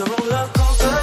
a roller coaster.